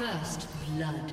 First blood.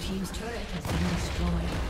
team's turret has been destroyed.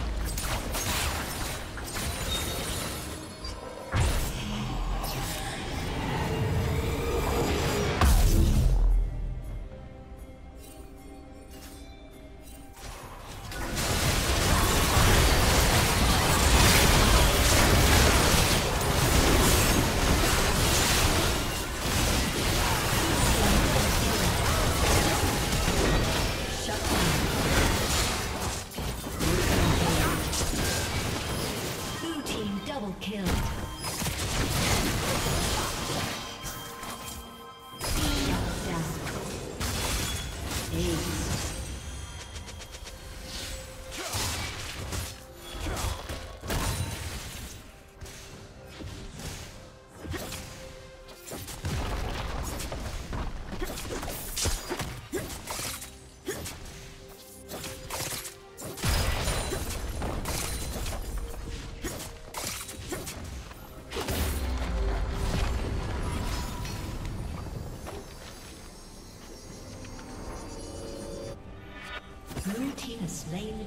Blue team has slain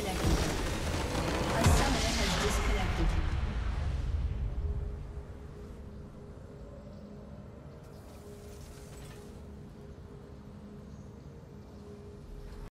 Disconnected.